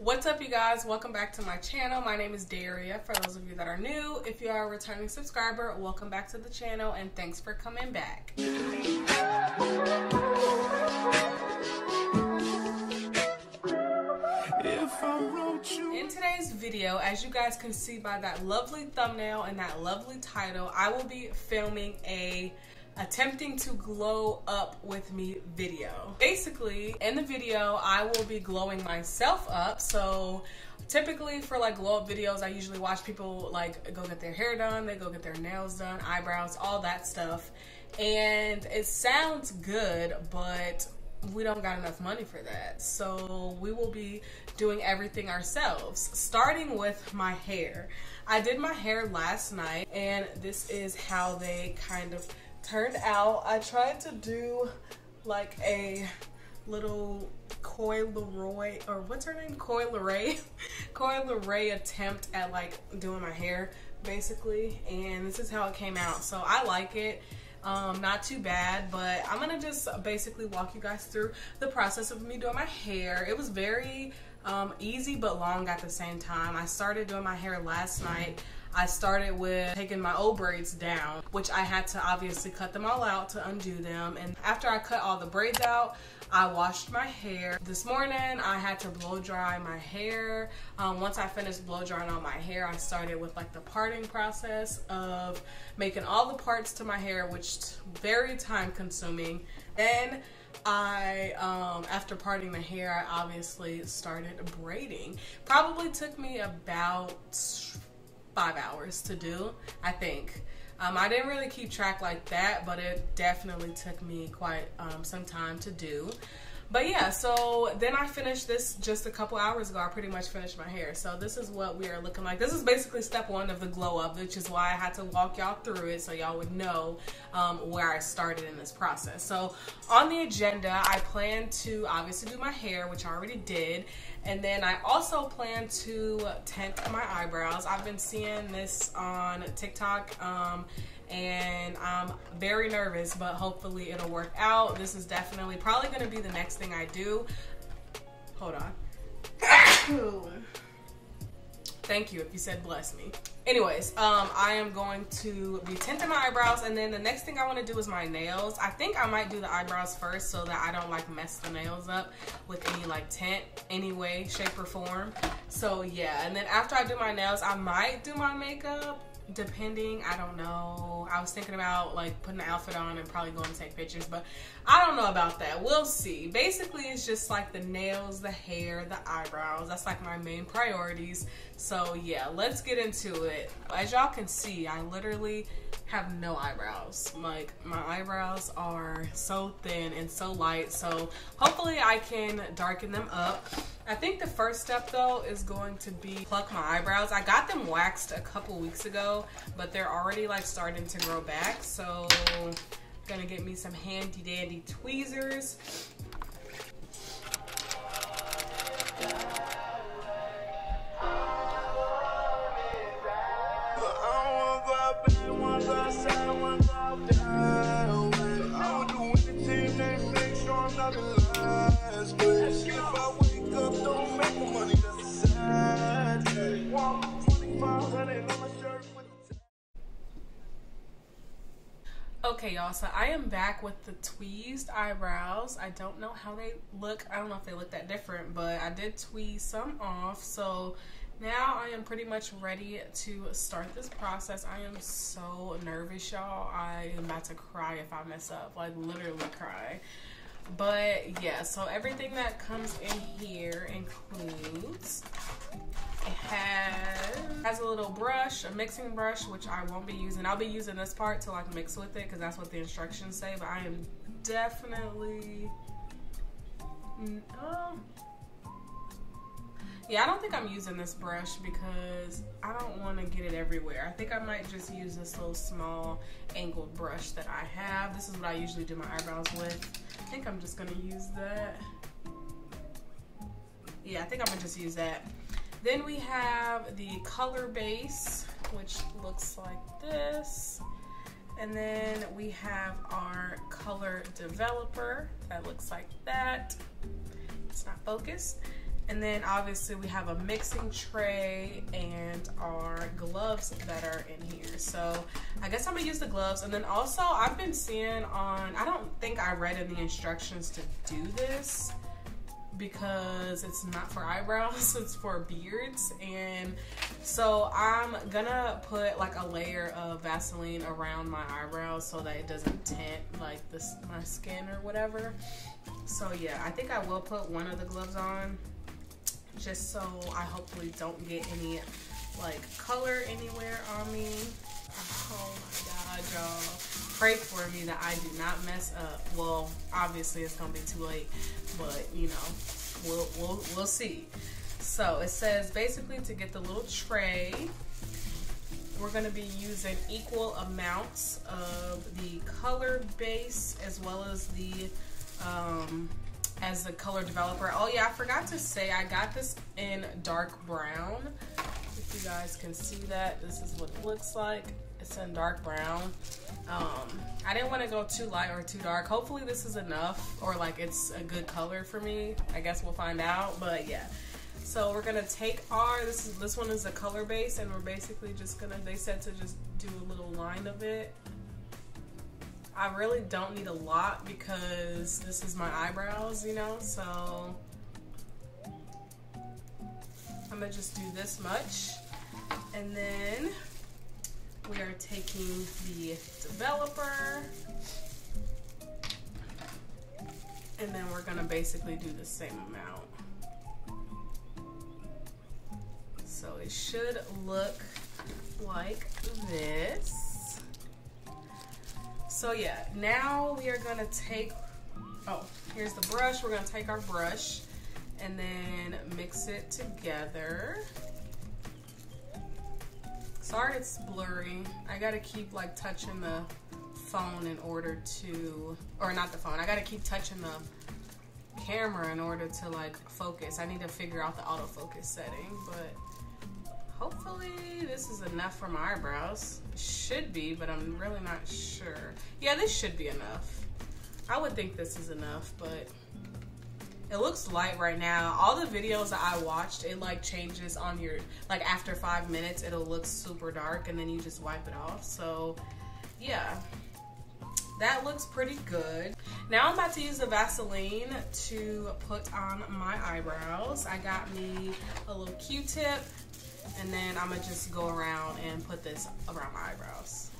What's up, you guys? Welcome back to my channel. My name is Daria. For those of you that are new, if you are a returning subscriber, welcome back to the channel and thanks for coming back. In today's video, as you guys can see by that lovely thumbnail and that lovely title, I will be filming a attempting to glow up with me video. Basically, in the video, I will be glowing myself up. So typically for like glow up videos, I usually watch people like go get their hair done, they go get their nails done, eyebrows, all that stuff. And it sounds good, but we don't got enough money for that. So we will be doing everything ourselves, starting with my hair. I did my hair last night and this is how they kind of turned out. I tried to do like a little Coi Leray, or what's her name? Coi Leray. Coi Leray attempt at like doing my hair basically, and this is how it came out. So I like it. Not too bad, but I'm gonna just basically walk you guys through the process of me doing my hair. It was very easy but long at the same time. I started doing my hair last night. I started with taking my old braids down, which I had to obviously cut them all out to undo them. And after I cut all the braids out, I washed my hair. This morning, I had to blow dry my hair. Once I finished blow drying all my hair, I started with like the parting process of making all the parts to my hair, which is very time consuming. Then I, after parting the hair, I obviously started braiding. Probably took me about 5 hours to do, I think. I didn't really keep track like that, but it definitely took me quite some time to do. But yeah, so then I finished this just a couple hours ago. I pretty much finished my hair. So this is what we are looking like. This is basically step one of the glow up, which is why I had to walk y'all through it so y'all would know where I started in this process. So on the agenda, I plan to obviously do my hair, which I already did. And then I also plan to tint my eyebrows. I've been seeing this on TikTok and I'm very nervous, but hopefully it'll work out. This is definitely probably gonna be the next thing I do. Hold on. Thank you if you said bless me. Anyways, I am going to be tinting my eyebrows, and then the next thing I want to do is my nails. I think I might do the eyebrows first so that I don't like mess the nails up with any like tint, any way, shape, or form. So yeah, and then after I do my nails, I might do my makeup, depending. I don't know. I was thinking about like putting an outfit on and probably going to take pictures, but I don't know about that. We'll see. Basically, it's just like the nails, the hair, the eyebrows. That's like my main priorities. So yeah, let's get into it. As y'all can see, I literally have no eyebrows. Like my eyebrows are so thin and so light, so hopefully I can darken them up. I think the first step though is going to be pluck my eyebrows. I got them waxed a couple weeks ago, but they're already like starting to grow back. So I'm gonna get me some handy dandy tweezers. Okay, y'all, so I am back with the tweezed eyebrows. I don't know how they look. I don't know if they look that different, but I did tweeze some off. So now I am pretty much ready to start this process. I am so nervous, y'all. I am about to cry if I mess up, like literally cry. But yeah, so everything that comes in here includes, it has a little brush, a mixing brush, which I won't be using. I'll be using this part to like mix with it because that's what the instructions say, but I am definitely, yeah, I don't think I'm using this brush because I don't want to get it everywhere. I think I might just use this little small angled brush that I have. This is what I usually do my eyebrows with. I think I'm just going to use that. Yeah, I think I'm going to just use that. Then we have the color base, which looks like this. And then we have our color developer that looks like that. It's not focused. And then obviously we have a mixing tray and our gloves that are in here. So I guess I'm gonna use the gloves. And then also I've been seeing on, I don't think I read in the instructions to do this because it's not for eyebrows, it's for beards. And so I'm gonna put like a layer of Vaseline around my eyebrows so that it doesn't tint like this, my skin or whatever. So yeah, I think I will put one of the gloves on, just so I hopefully don't get any like color anywhere on me. Oh my God, y'all. Pray for me that I do not mess up. Well, obviously it's gonna be too late, but you know, we'll see. So it says basically to get the little tray, we're gonna be using equal amounts of the color base as well as the as the color developer. Oh yeah, I forgot to say I got this in dark brown. If you guys can see that, this is what it looks like. It's in dark brown. I didn't want to go too light or too dark. Hopefully this is enough, or like it's a good color for me. I guess we'll find out, but yeah. So we're gonna take our, this one is the color base, and we're basically just gonna, they said to just do a little line of it. I really don't need a lot because this is my eyebrows, you know, so I'm gonna just do this much. And then we are taking the developer, and then we're gonna basically do the same amount. So it should look like this. So yeah, now we are gonna take, oh, here's the brush. We're gonna take our brush and then mix it together. Sorry it's blurry. I gotta keep like touching the phone in order to, or not the phone, I gotta keep touching the camera in order to like focus. I need to figure out the autofocus setting, but hopefully this is enough for my eyebrows. Should be, but I'm really not sure. Yeah, this should be enough. I would think this is enough, but it looks light right now. All the videos that I watched, it like changes on your, like after 5 minutes, it'll look super dark and then you just wipe it off. So yeah, that looks pretty good. Now I'm about to use the Vaseline to put on my eyebrows. I got me a little Q-tip, and then I'm gonna just go around and put this around my eyebrows.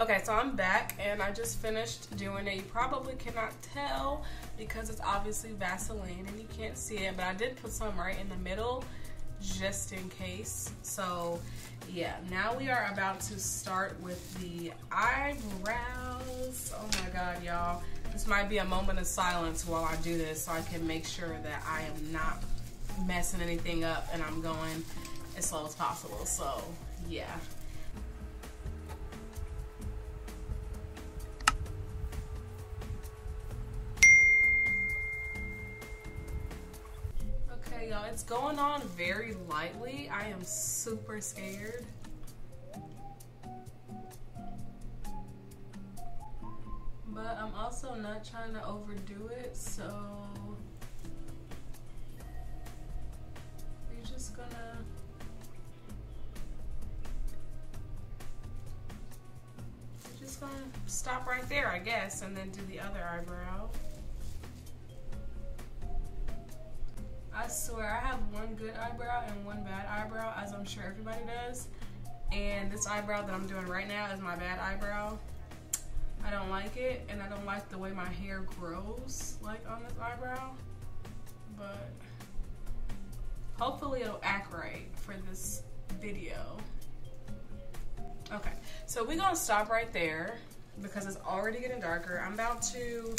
Okay, so I'm back and I just finished doing it. You probably cannot tell because it's obviously Vaseline and you can't see it, but I did put some right in the middle just in case. So yeah, now we are about to start with the eyebrows. Oh my God, y'all. This might be a moment of silence while I do this so I can make sure that I am not messing anything up and I'm going as slow as possible, so yeah. Y'all, it's going on very lightly. I am super scared. But I'm also not trying to overdo it, so we're just gonna stop right there, I guess, and then do the other eyebrow. I swear I have one good eyebrow and one bad eyebrow, as I'm sure everybody does, and this eyebrow that I'm doing right now is my bad eyebrow. I don't like it, and I don't like the way my hair grows like on this eyebrow, but hopefully it'll act right for this video. Okay, so we're gonna stop right there because it's already getting darker. I'm about to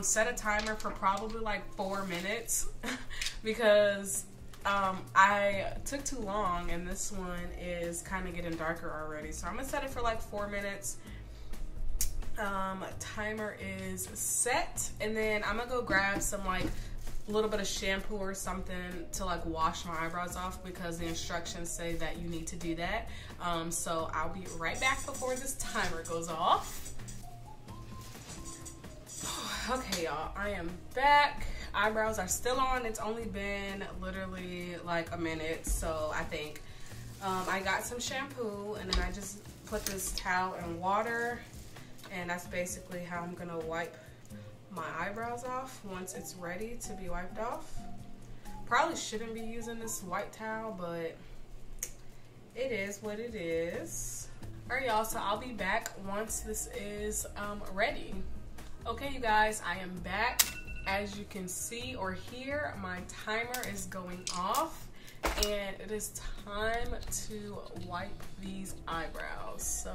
set a timer for probably like 4 minutes because I took too long and this one is kind of getting darker already. So I'm gonna set it for like 4 minutes Timer is set, and then I'm gonna go grab some like a little bit of shampoo or something to like wash my eyebrows off, because the instructions say that you need to do that. So I'll be right back before this timer goes off. Okay, y'all, I am back. Eyebrows are still on. It's only been literally like a minute, so I think I got some shampoo, and then I just put this towel in water, and that's basically how I'm gonna wipe my eyebrows off once it's ready to be wiped off. Probably shouldn't be using this white towel, but it is what it is. All right, y'all, so I'll be back once this is ready. Okay, you guys, I am back. As you can see or hear, my timer is going off, and it is time to wipe these eyebrows. So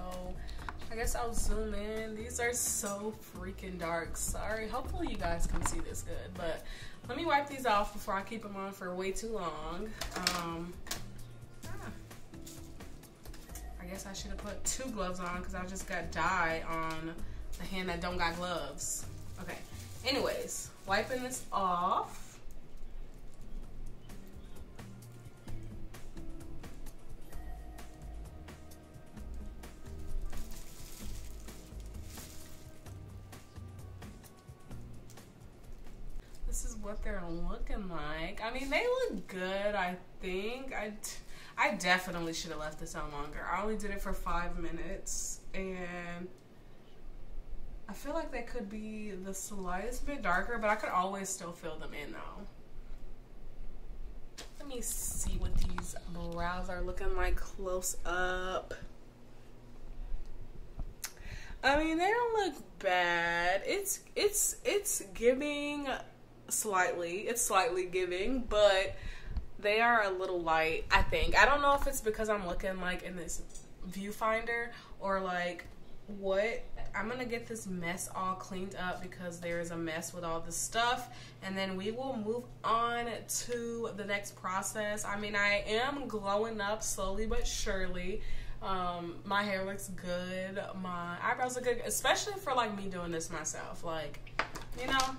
I guess I'll zoom in. These are so freaking dark. Sorry. Hopefully you guys can see this good, but let me wipe these off before I keep them on for way too long. I guess I should have put two gloves on, because I just got dye on the hand that don't got gloves. Okay. Anyways, wiping this off. This is what they're looking like. I mean, they look good, I think. I definitely should have left this on longer. I only did it for 5 minutes, and I feel like they could be the slightest bit darker, but I could always still fill them in though. Let me see what these brows are looking like close up. I mean, they don't look bad. It's giving slightly, it's slightly giving, but they are a little light, I think. I don't know if it's because I'm looking like in this viewfinder or like what. I'm gonna get this mess all cleaned up, because there is a mess with all this stuff, and then we will move on to the next process. I mean, I am glowing up slowly but surely. My hair looks good, my eyebrows look good, especially for like me doing this myself. Like, you know,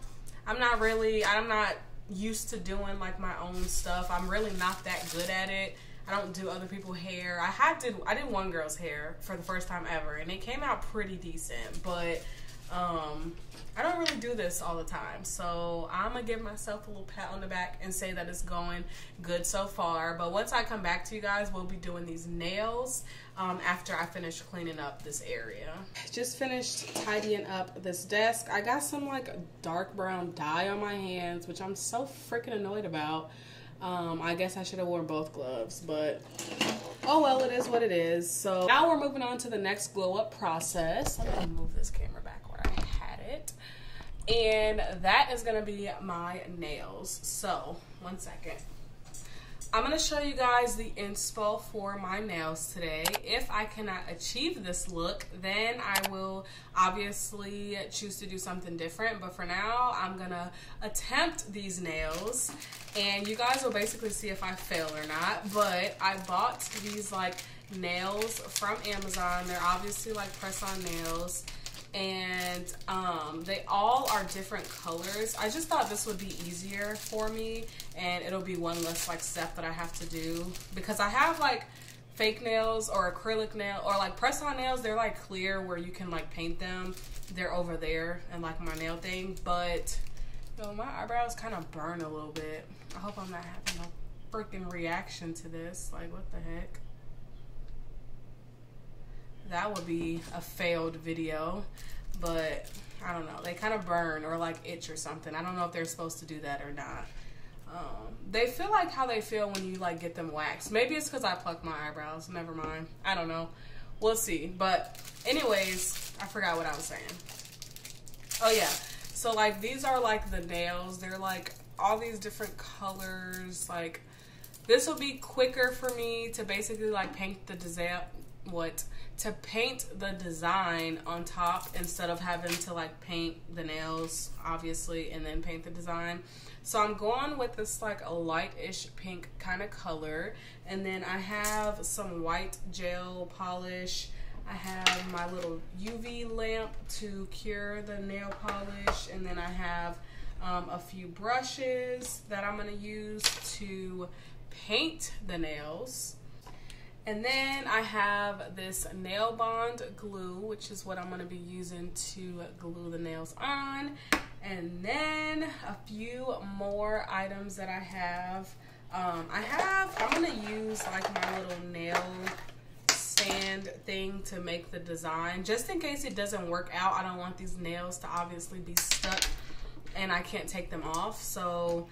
I'm not used to doing like my own stuff. I'm really not that good at it. I don't do other people's hair. I did one girl's hair for the first time ever, and it came out pretty decent, but I don't really do this all the time. So I'm gonna give myself a little pat on the back and say that it's going good so far. But once I come back to you guys, we'll be doing these nails after I finish cleaning up this area. Just finished tidying up this desk. I got some like dark brown dye on my hands, which I'm so freaking annoyed about. I guess I should have worn both gloves, but oh well, it is what it is. So now we're moving on to the next glow up process. I'm gonna move this camera back where I had it. And that is gonna be my nails. So, one second. I'm gonna show you guys the inspo for my nails today. If I cannot achieve this look, then I will obviously choose to do something different. But for now, I'm gonna attempt these nails, and you guys will basically see if I fail or not. But I bought these like nails from Amazon. They're obviously like press-on nails, and they all are different colors. I just thought this would be easier for me, and it'll be one less like step that I have to do, because I have like fake nails or acrylic nail or like press-on nails. They're like clear where you can like paint them. They're over there and like my nail thing, but you know, my eyebrows kind of burn a little bit. I hope I'm not having a freaking reaction to this. Like, what the heck? That would be a failed video, but I don't know. They kind of burn or like itch or something. I don't know if they're supposed to do that or not. They feel like how they feel when you like get them waxed. Maybe it's because I plucked my eyebrows. Never mind. I don't know. We'll see. But anyways, I forgot what I was saying. Oh yeah. So like these are like the nails. They're like all these different colors. Like this will be quicker for me to basically like paint the design. To paint the design on top instead of having to like paint the nails obviously and then paint the design. So I'm going with this like a lightish pink kind of color, and then I have some white gel polish. I have my little UV lamp to cure the nail polish, and then I have a few brushes that I'm going to use to paint the nails. And then I have this nail bond glue, which is what I'm going to be using to glue the nails on. And then a few more items that I have. I'm going to use like my little nail sand thing to make the design, just in case it doesn't work out. I don't want these nails to obviously be stuck and I can't take them off, so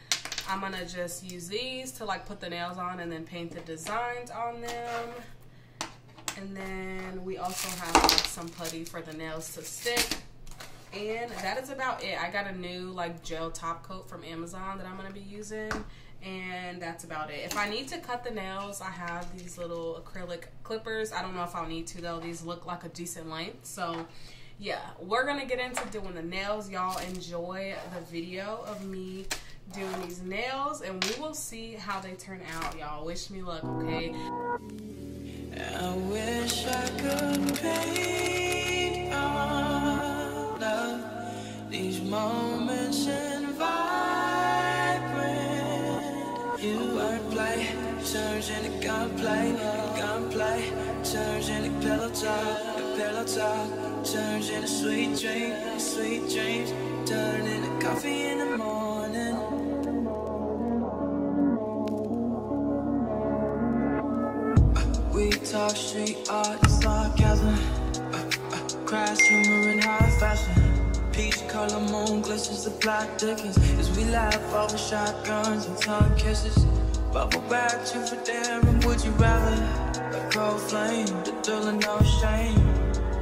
I'm gonna just use these to like put the nails on and then paint the designs on them. And then we also have like some putty for the nails to stick, and that is about it. I got a new like gel top coat from Amazon that I'm gonna be using, and that's about it. If I need to cut the nails, I have these little acrylic clippers. I don't know if I'll need to though. These look like a decent length, so yeah, we're gonna get into doing the nails. Y'all enjoy the video of me doing these nails, and we will see how they turn out. Y'all wish me luck, okay? I wish I could paint all of these moments and vibrant. You wordplay, turns into gunplay, gunplay, turns into pillow talk, pillow talk. Turns into sweet dreams, sweet dreams. Turn into coffee in the morning. We talk street art and sarcasm, crass humor in high fashion. Peach color moon glistens the black dickens as we laugh over shotguns and tongue kisses. Bubble back to for daring. Would you rather a cold flame, the thrill and no shame?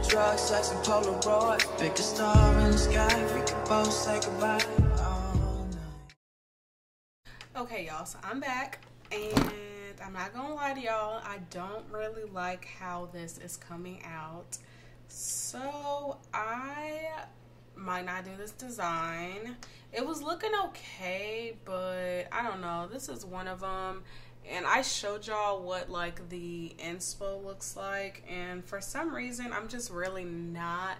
Drugs, sex, and Polaroid. Pick a star in the sky. We could both say goodbye all night. Okay, y'all, so I'm back, and I'm not gonna lie to y'all, I don't really like how this is coming out. So I might not do this design. It was looking okay, but I don't know. This is one of them. And I showed y'all what like the inspo looks like, and for some reason I'm just really not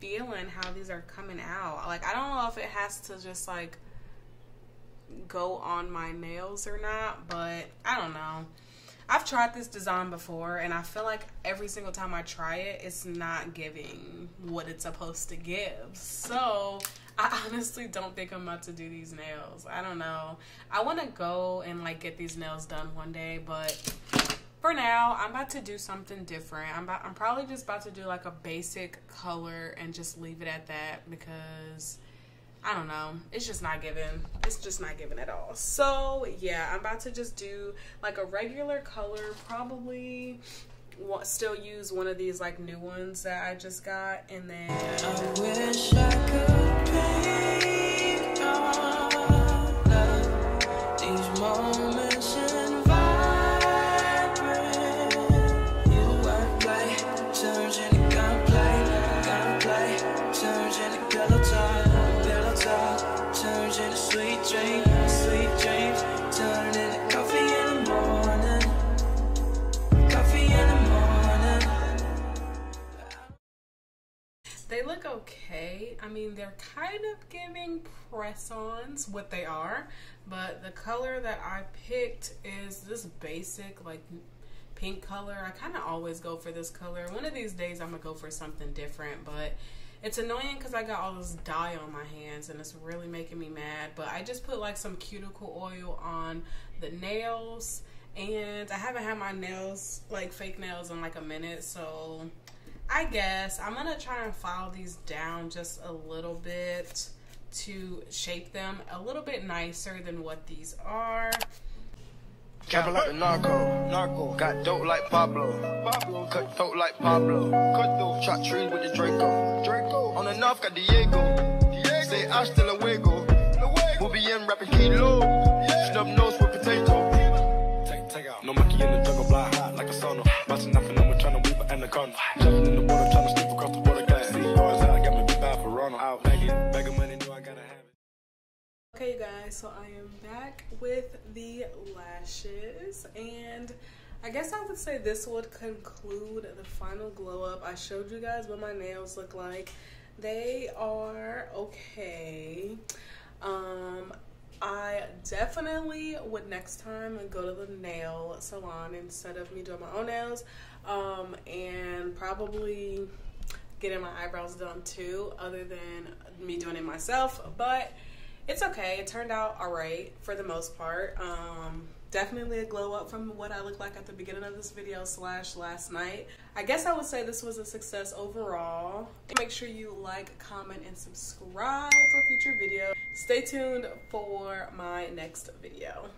feeling how these are coming out. Like, I don't know if it has to just like go on my nails or not, but I don't know. I've tried this design before, and I feel like every single time I try it, it's not giving what it's supposed to give. So I honestly don't think I'm about to do these nails. I don't know. I want to go and like get these nails done one day, but for now, I'm about to do something different. I'm probably just about to do like a basic color and just leave it at that, because I don't know. It's just not giving. It's just not giving at all. So yeah, I'm about to just do like a regular color, probably still use one of these like new ones that I just got, and then I wish I could paint all of these moments and vibrant. You wordplay, turns into gunplay, gunplay, turns into pillow talk, pillow talk, turns into sweet dreams. They look okay. I mean, they're kind of giving press-ons, what they are, but the color that I picked is this basic like pink color. I kind of always go for this color. One of these days I'm gonna go for something different, but it's annoying because I got all this dye on my hands and it's really making me mad. But I just put like some cuticle oil on the nails, and I haven't had my nails like fake nails in like a minute, so I guess I'm gonna try and file these down just a little bit to shape them a little bit nicer than what these are. Travel like the narco, narco. Got dope like Pablo, Pablo. Cut dope like Pablo, cut dope. Shot trees with the Draco, Draco. On the north got Diego, Diego. Say hasta luego, luego. We'll be in rapping kilo, yeah. Snub nose with potato. Take, take out. No monkey in the jungle, blind hot like a sauna. Bustin' nothing, I'm trying to weave an anaconda. Jumping in the water, trying to slip across the water glass. See, boys, I got me beat by Verona. Out, bag it, bag of money, knew I gotta have it. Okay, you guys, so I am back with the lashes, and I guess I would say this would conclude the final glow up. I showed you guys what my nails look like. They are okay. I definitely would next time go to the nail salon instead of me doing my own nails, and probably getting my eyebrows done too, other than me doing it myself. But it's okay, it turned out all right for the most part. Definitely a glow up from what I looked like at the beginning of this video / last night. I guess I would say this was a success overall. Make sure you like, comment, and subscribe for future videos. Stay tuned for my next video.